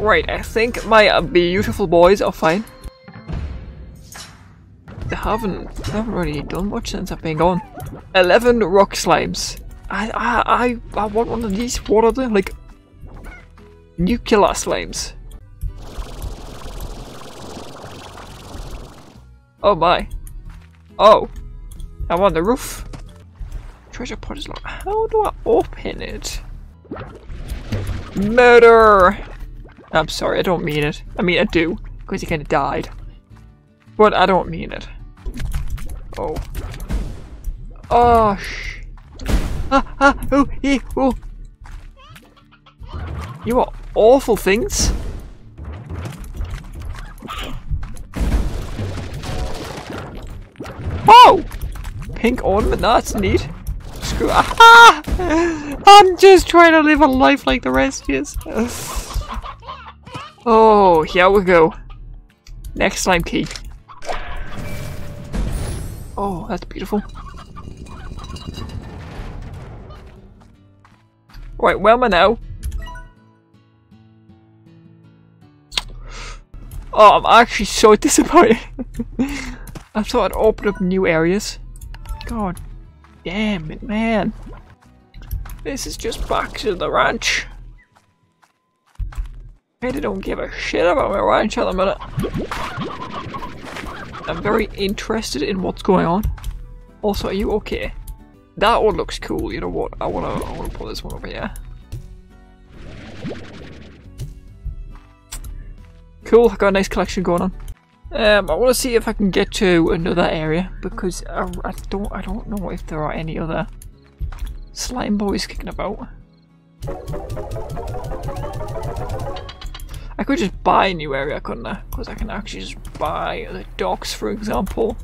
Right, I think my beautiful boys are fine. They haven't really done much since I've been gone. 11 rock slimes. I want one of these. What are they? Like nuclear slimes. Oh my. Oh. I'm on the roof. Treasure pot is locked. How do I open it? Murder! I'm sorry, I don't mean it. I mean, I do. Because he kind of died. But I don't mean it. Oh. Oh, shh. Ah, ah, oh, eh, oh. You are awful things. Oh! Pink ornament, that's neat. Screw. Ah! I'm just trying to live a life like the rest is. Oh, here we go. Next slime key. Oh, that's beautiful. Right, where am I now? Oh, I'm actually so disappointed. I thought I'd open up new areas. God damn it, man. This is just back to the ranch. I don't give a shit about my ranch at the minute. I'm very interested in what's going on. Also, are you okay? That one looks cool. You know what? I wanna put this one over here. Cool. I got a nice collection going on. I wanna see if I can get to another area because I don't know if there are any other slime boys kicking about. I could just buy a new area, couldn't I? Because I can actually just buy the docks, for example.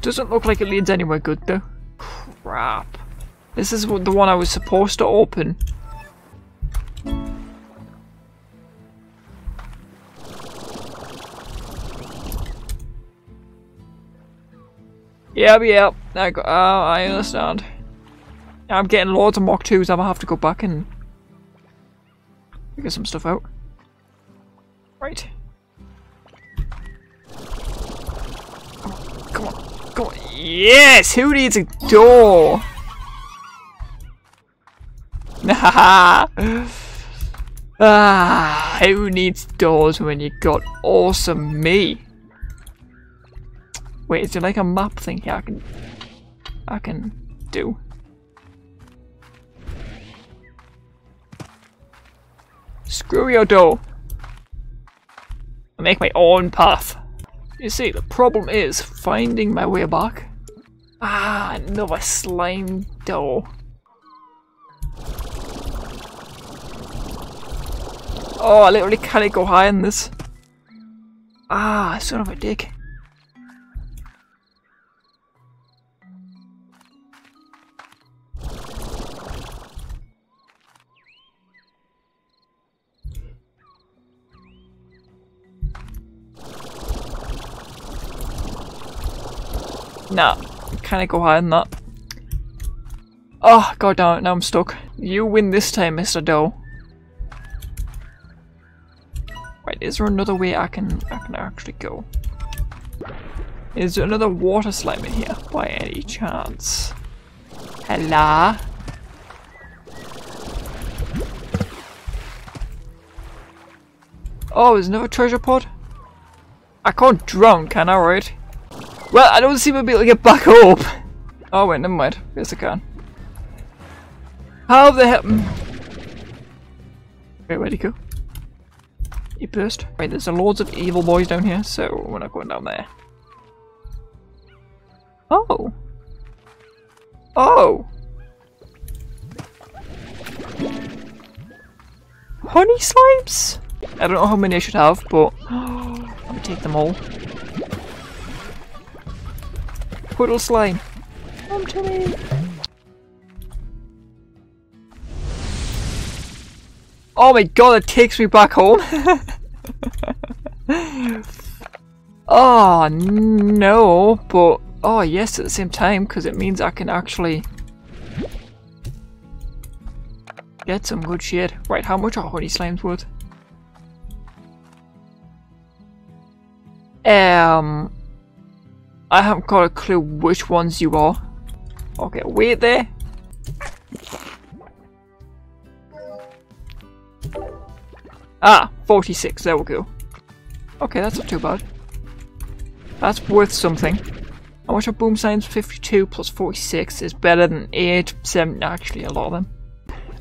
Doesn't look like it leads anywhere good, though. Crap. This is the one I was supposed to open. Yep. I understand. I'm getting loads of Mach 2s. I'm gonna have to go back and figure some stuff out. Right. Come on. Yes! Who needs a door? Who needs doors when you got awesome me? Wait, is there like a map thing here I can do? Screw your door. I make my own path. You see, the problem is finding my way back. Ah, another slime door. Oh, I literally can't go high in this. Ah, son of a dick. Nah, can I go higher than that? Oh, god damn it, now I'm stuck. You win this time, Mr. Doe. Right, is there another way I can actually go? Is there another water slime in here by any chance? Hello? Oh, there's another treasure pod? I can't drown, can I, right? Well, I don't seem to be able to get back up. Oh wait, never mind. Yes, I can. How the hell? Wait, where'd he go? He burst. Right, there's loads of evil boys down here, so we're not going down there. Oh. Oh. Honey slimes? I don't know how many I should have, but let me take them all. Puddle slime, come to me. Oh my god, it takes me back home. Oh no, but oh yes at the same time, because it means I can actually That's some good shit. Right, how much are Holy Slimes worth? I haven't got a clue which ones you are. Okay, wait there. Ah, 46, there we go. Okay, that's not too bad. That's worth something. How much are boom signs? 52 plus 46 is better than 8, 7, actually a lot of them.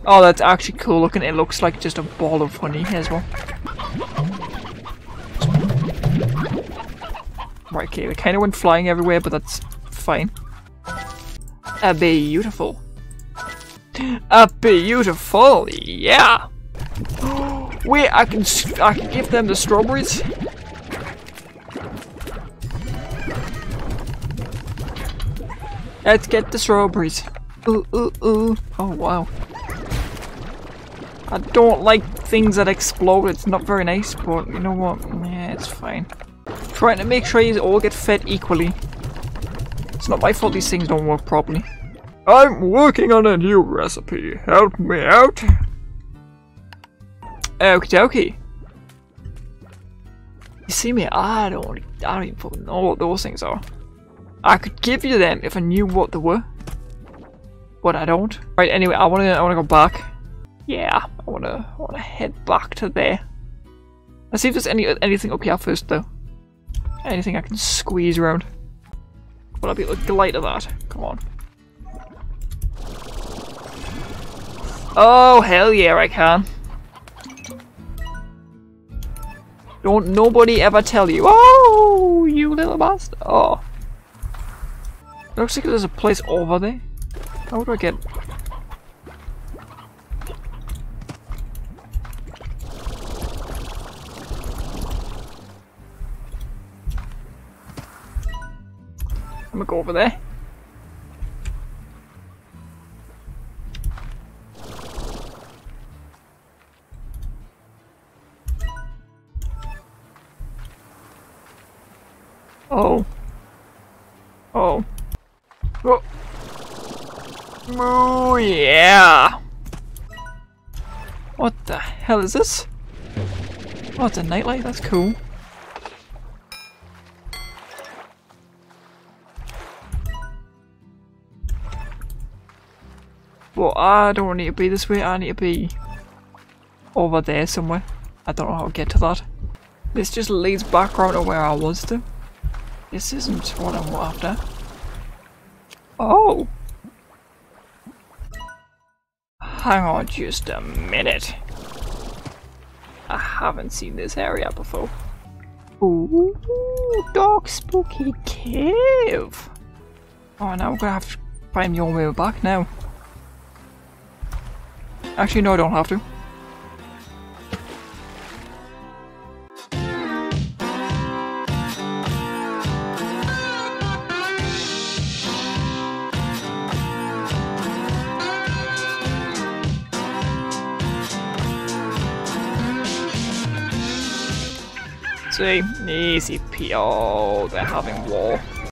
Oh, that's actually cool looking. It looks like just a ball of honey as well. Right, okay, they kind of went flying everywhere, but that's fine. Beautiful. Beautiful, yeah! Wait, I can give them the strawberries? Let's get the strawberries. Ooh, ooh, ooh. Oh, wow. I don't like things that explode. It's not very nice, but you know what? Yeah, it's fine. Trying to make sure you all get fed equally. It's not my fault these things don't work properly. I'm working on a new recipe. Help me out. Okie dokie. You see me? I don't even fucking know what those things are. I could give you them if I knew what they were, but I don't. Right. Anyway, I wanna go back. Yeah, I wanna head back to there. Let's see if there's anything up here first, though. Anything I can squeeze around. Will I be able to glide to that? Come on. Oh hell yeah, I can. Don't nobody ever tell you. Oh, you little bastard. Oh. Looks like there's a place over there. How do I get... I'm gonna go over there. Oh. Oh. Oh. Oh, yeah. What the hell is this? Oh, it's a nightlight. That's cool. Well, I don't need to be this way. I need to be over there somewhere. I don't know how to get to that. This just leads back around to where I was to. This isn't what I'm after. Oh! Hang on just a minute. I haven't seen this area before. Ooh, dark spooky cave! Oh, now I'm gonna have to find my own way back now. Actually, no, I don't have to. Easy, oh, they're having war.